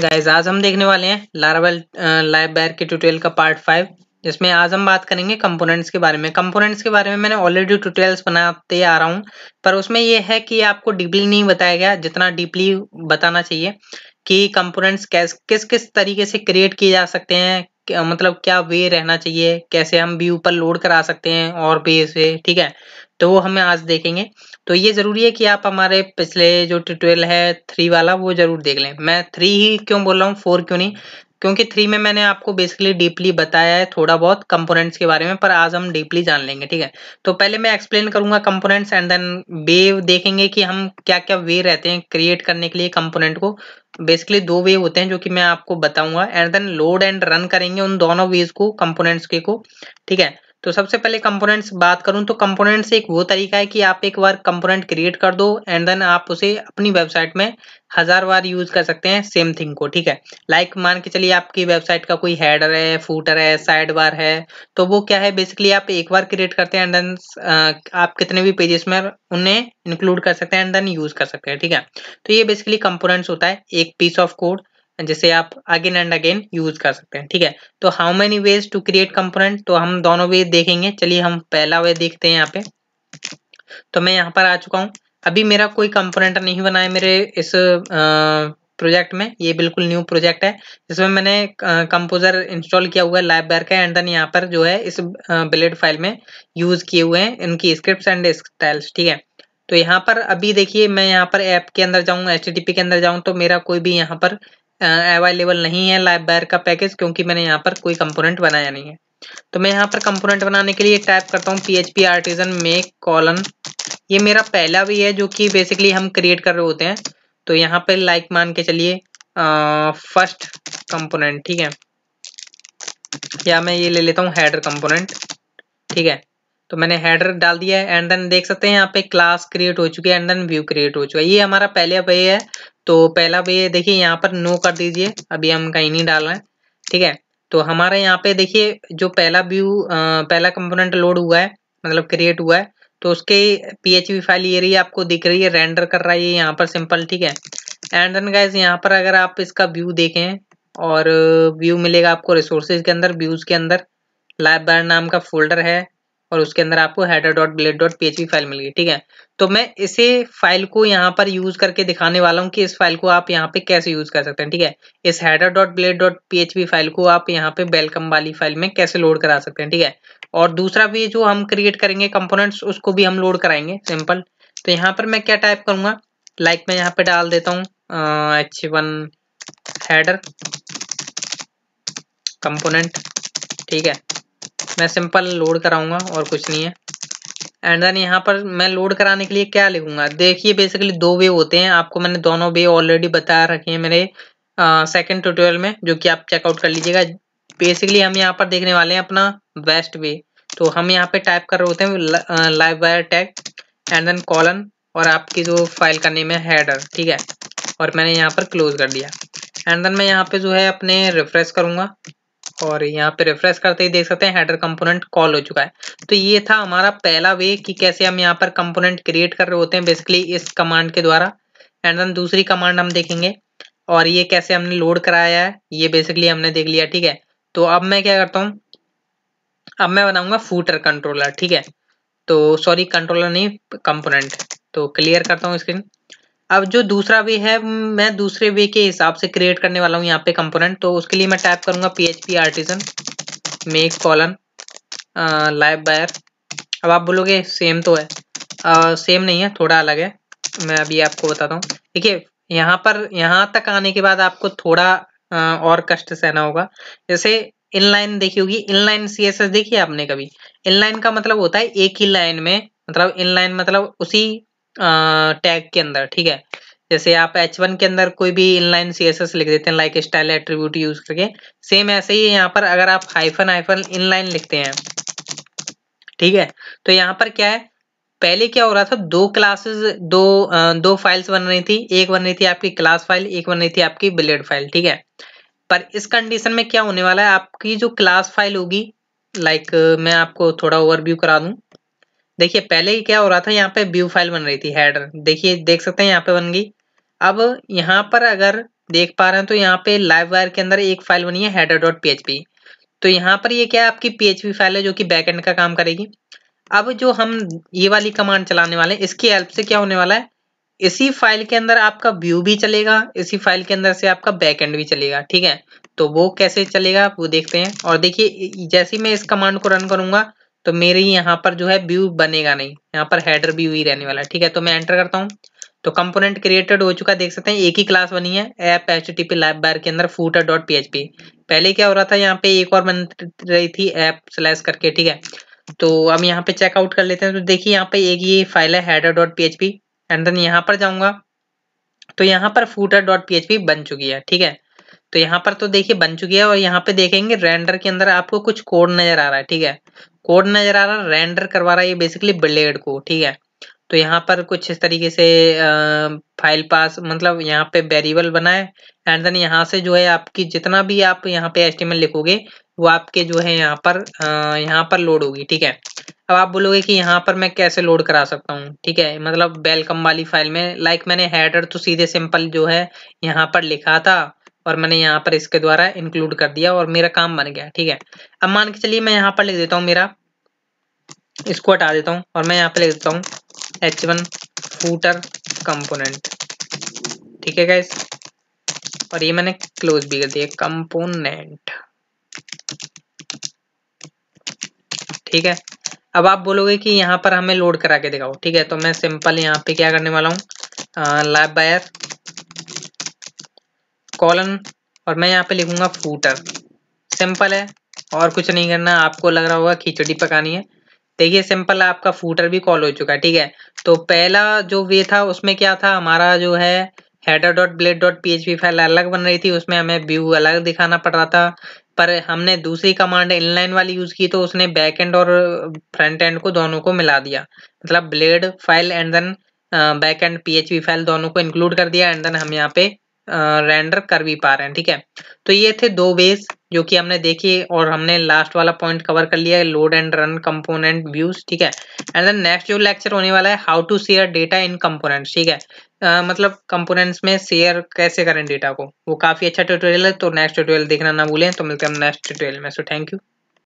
Guys आज हम देखने वाले हैं लारावेल लाइववायर के ट्यूटोरियल का पार्ट 5, जिसमें आज हम बात करेंगे कंपोनेंट्स के बारे में। कंपोनेंट्स के बारे में मैंने ऑलरेडी ट्यूटोरियल्स बनाते आ रहा हूँ, पर उसमें यह है कि आपको डीपली नहीं बताया गया जितना डीपली बताना चाहिए कि कंपोनेंट्स किस किस तरीके से क्रिएट किए जा सकते हैं, मतलब क्या वे रहना चाहिए, कैसे हम व्यू पर लोड करा सकते हैं और वे से, ठीक है। तो वो हमें आज देखेंगे। तो ये जरूरी है कि आप हमारे पिछले जो ट्यूटोरियल है 3 वाला वो जरूर देख लें। मैं 3 ही क्यों बोल रहा हूँ, 4 क्यों नहीं, क्योंकि 3 में मैंने आपको बेसिकली डीपली बताया है थोड़ा बहुत कंपोनेंट्स के बारे में, पर आज हम डीपली जान लेंगे, ठीक है। तो पहले मैं एक्सप्लेन करूंगा कंपोनेंट्स एंड देन वे देखेंगे कि हम क्या क्या वे रहते हैं क्रिएट करने के लिए कंपोनेंट को। बेसिकली 2 वे होते हैं जो कि मैं आपको बताऊंगा, and then load and run करेंगे उन दोनों वेज को, कंपोनेंट्स के को, ठीक है। तो सबसे पहले कंपोनेंट्स बात करूं तो कंपोनेंट्स एक वो तरीका है कि आप एक बार कंपोनेंट क्रिएट कर दो एंड देन आप उसे अपनी वेबसाइट में 1000 बार यूज कर सकते हैं सेम थिंग को, ठीक है। लाइक मान के चलिए आपकी वेबसाइट का कोई हेडर है, फूटर है, साइड बार है, तो वो क्या है बेसिकली आप एक बार क्रिएट करते हैं एंड देन आप कितने भी पेजेस में उन्हें इंक्लूड कर सकते हैं एंड देन यूज कर सकते हैं, ठीक है। तो ये बेसिकली कंपोनेंट्स होता है, एक पीस ऑफ कोड जैसे आप अगेन एंड अगेन यूज कर सकते हैं, ठीक है। तो how many ways to create component, तो हम दोनों वे देखेंगे। चलिए हम पहला वे देखते हैं। यहाँ पे तो मैं यहाँ पर आ चुका हूँ। अभी मेरा कोई कंपोनेंट नहीं बना है मेरे इस प्रोजेक्ट में, ये बिल्कुल न्यू प्रोजेक्ट है जिसमें मैंने कंपोजर इंस्टॉल किया हुआ है लाइववायर का एंड देन यहाँ पर जो है इस ब्लेड फाइल में यूज किए हुए हैं इनकी स्क्रिप्ट एंड स्टाइल्स, ठीक है। तो यहाँ पर अभी देखिए मैं यहाँ पर ऐप के अंदर जाऊँ, HTTP के अंदर जाऊँ तो मेरा कोई भी यहाँ पर अवेलेबल नहीं है लाइववायर का पैकेज, क्योंकि मैंने यहाँ पर कोई कंपोनेंट बनाया नहीं है। तो मैं यहाँ पर कंपोनेंट बनाने के लिए टाइप करता हूँ PHP Artisan make colon। ये मेरा पहला भी है जो कि बेसिकली हम क्रिएट कर रहे होते हैं। तो यहाँ पे लाइक मान के चलिए फर्स्ट कंपोनेंट, ठीक है, या मैं ये ले लेता हूँ हेडर कंपोनेंट, ठीक है। तो मैंने हेडर डाल दिया है एंड देन देख सकते हैं यहाँ पे क्लास क्रिएट हो चुकी है एंड देन व्यू क्रिएट हो चुका है। ये हमारा पहला वे है। तो पहला वे देखिए यहाँ पर नो कर दीजिए, अभी हम कहीं नहीं डाल रहे हैं, ठीक है। तो हमारे यहाँ पे देखिए जो पहला कंपोनेंट लोड हुआ है, मतलब क्रिएट हुआ है, तो उसके PHP फाइल ये रही आपको दिख रही है, रेंडर कर रहा है ये यहाँ पर सिंपल, ठीक है। एंड देन गाइस यहाँ पर अगर आप इसका व्यू देखें, और व्यू मिलेगा आपको रिसोर्सेज के अंदर, व्यूज के अंदर लाइववायर नाम का फोल्डर है और उसके अंदर आपको header.blade.php फाइल मिल गई, ठीक है। तो मैं इसे फाइल को यहाँ पर यूज करके दिखाने वाला हूँ कि इस फाइल को आप यहाँ पे कैसे यूज कर सकते हैं, ठीक है। इस header.blade.php फाइल को आप यहाँ पे वेलकम वाली फाइल में कैसे लोड करा सकते हैं, ठीक है। और दूसरा भी जो हम क्रिएट करेंगे कंपोनेंट्स, उसको भी हम लोड कराएंगे सिंपल। तो यहाँ पर मैं क्या टाइप करूंगा, लाइक मैं यहाँ पे डाल देता हूँ H1 हेडर कंपोनेंट, ठीक है। मैं सिंपल लोड कराऊंगा और कुछ नहीं है। एंड देन यहाँ पर मैं लोड कराने के लिए क्या लिखूंगा, देखिए बेसिकली 2 वे होते हैं, आपको मैंने दोनों वे ऑलरेडी बता रखे हैं मेरे सेकंड ट्यूटोरियल में, जो कि आप चेकआउट कर लीजिएगा। बेसिकली हम यहाँ पर देखने वाले हैं अपना बेस्ट वे। तो हम यहाँ पे टाइप कर रहे होते हैं Livewire tag and then colon और आपकी जो फाइल का नेम है हेडर, ठीक है। और मैंने यहाँ पर क्लोज कर दिया एंड देन मैं यहाँ पे जो है अपने रिफ्रेश करूंगा और यहाँ पे रिफ्रेश करते ही देख सकते हैं हेडर कंपोनेंट कॉल हो चुका है। तो ये था हमारा पहला वे कि कैसे हम यहाँ पर कंपोनेंट क्रिएट कर रहे होते हैं बेसिकली इस कमांड के द्वारा। एंड देन दूसरी कमांड हम देखेंगे और ये कैसे हमने लोड कराया है, ये बेसिकली हमने देख लिया, ठीक है। तो अब मैं क्या करता हूँ, अब मैं बनाऊंगा फूटर कंट्रोलर, ठीक है। तो सॉरी कंट्रोलर नहीं, कंपोनेंट। तो क्लियर करता हूँ स्क्रीन। अब जो दूसरा वे है मैं दूसरे वे के हिसाब से क्रिएट करने वाला हूँ यहाँ पे कंपोनेंट। तो उसके लिए मैं टाइप करूंगा PHP Artisan make colon Livewire. अब आप बोलोगे सेम तो है, सेम नहीं है, थोड़ा अलग है, मैं अभी आपको बताता हूँ। देखिए यहाँ पर, यहाँ तक आने के बाद आपको थोड़ा और कष्ट सहना होगा। जैसे इनलाइन देखी होगी, इनलाइन CSS देखिए आपने कभी। इनलाइन का मतलब होता है एक ही लाइन में, मतलब इनलाइन मतलब उसी टैग के अंदर, ठीक है। जैसे आप H1 के अंदर कोई भी इनलाइन CSS लिख देते हैं लाइक स्टाइल एट्रीब्यूट यूज करके, सेम ऐसे ही यहाँ पर अगर आप हाइफन हाइफन इनलाइन लिखते हैं, ठीक है। तो यहाँ पर क्या है, पहले क्या हो रहा था, 2 क्लासेस, दो फाइल्स बन रही थी, एक बन रही थी आपकी क्लास फाइल, एक बन रही थी आपकी ब्लेड फाइल, ठीक है। पर इस कंडीशन में क्या होने वाला है, आपकी जो क्लास फाइल होगी, लाइक मैं आपको थोड़ा ओवरव्यू करा दूं। देखिए पहले ही क्या हो रहा था, यहाँ पे व्यू फाइल बन रही थी हेडर, देखिए देख सकते हैं यहाँ पे बन गई। अब यहाँ पर अगर देख पा रहे हैं तो यहाँ पे लाइववायर के अंदर एक फाइल बनी है header.php। तो यहाँ पर ये क्या है, आपकी PHP फाइल है जो कि बैकएंड का काम करेगी। अब जो हम ये वाली कमांड चलाने वाले हैं इसकी हेल्प से क्या होने वाला है, इसी फाइल के अंदर आपका व्यू भी चलेगा, इसी फाइल के अंदर से आपका बैकएंड भी चलेगा। ठीक है, तो वो कैसे चलेगा वो देखते हैं। और देखिए जैसे ही मैं इस कमांड को रन करूंगा तो मेरे यहाँ पर जो है व्यू बनेगा नहीं, यहाँ पर हेडर व्यू ही रहने वाला है। ठीक है, तो मैं एंटर करता हूँ तो कंपोनेंट क्रिएटेड हो चुका, देख सकते हैं एक ही क्लास बनी है ऐप http लाइववायर के अंदर footer.php। पहले क्या हो रहा था, यहाँ पे एक और बन रही थी ऐप स्लैश करके। ठीक है, तो अब यहाँ पे चेकआउट कर लेते हैं। तो देखिए यहाँ पे एक ये फाइल है header.php एंड देन यहाँ पर जाऊंगा तो यहाँ पर footer.php बन चुकी है। ठीक है, तो यहाँ पर तो देखिए बन चुकी है और यहाँ पे देखेंगे रेंडर के अंदर आपको कुछ कोड नजर आ रहा है। ठीक है, कोड नजर आ रहा है, रेंडर करवा रहा है ये बेसिकली ब्लेड को। ठीक है, तो यहाँ पर कुछ इस तरीके से फाइल पास मतलब यहाँ पे वेरिएबल बनाए एंड देन यहाँ से जो है आपकी जितना भी आप यहाँ पे HTML लिखोगे वो आपके जो है यहाँ पर लोड होगी। ठीक है, अब आप बोलोगे कि यहाँ पर मैं कैसे लोड करा सकता हूँ। ठीक है, मतलब वेलकम वाली फाइल में लाइक मैंने हेडर तो सीधे सिंपल जो है यहाँ पर लिखा था और मैंने यहाँ पर इसके द्वारा इंक्लूड कर दिया और मेरा काम बन गया। ठीक है, अब मान के चलिए मैं यहाँ पर लिख देता हूँ, मेरा इसको हटा देता हूँ और मैं यहाँ पर लिख देता हूँ H1 footer कंपोनेंट। ठीक है गाइस, और ये मैंने क्लोज भी कर दिया कंपोनेंट। ठीक है, अब आप बोलोगे कि यहाँ पर हमें लोड करा के दिखाओ। ठीक है, तो मैं सिंपल यहाँ पे क्या करने वाला हूँ, लाइववायर कॉलन और मैं यहाँ पे लिखूंगा फूटर। सिंपल है और कुछ नहीं करना। आपको लग रहा होगा खिचड़ी पकानी है, देखिए सिंपल आपका फूटर भी कॉल हो चुका है। ठीक है, तो पहला जो वे था उसमें क्या था, हमारा जो है header.blade.php फाइल अलग बन रही थी, उसमें हमें व्यू अलग दिखाना पड़ रहा था, पर हमने दूसरी कमांड इनलाइन वाली यूज की तो उसने बैक एंड और फ्रंट एंड को दोनों को मिला दिया, मतलब blade file and then back end PHP file दोनों को इंक्लूड कर दिया एंड देन हम यहाँ पे रेंडर कर भी पा रहे हैं। ठीक है, तो ये थे दो वेज जो कि हमने देखी और हमने लास्ट वाला पॉइंट कवर कर लिया है, load and run component views. ठीक है, एंड देन नेक्स्ट जो लेक्चर होने वाला है how to share data in components. ठीक है, मतलब कंपोनेंट्स में शेयर कैसे करें डेटा को, वो काफी अच्छा ट्यूटोरियल है। तो नेक्स्ट ट्यूटोरियल देखना ना भूलें। तो मिलते हैं हम नेक्स्ट ट्यूटोरियल में। So thank you.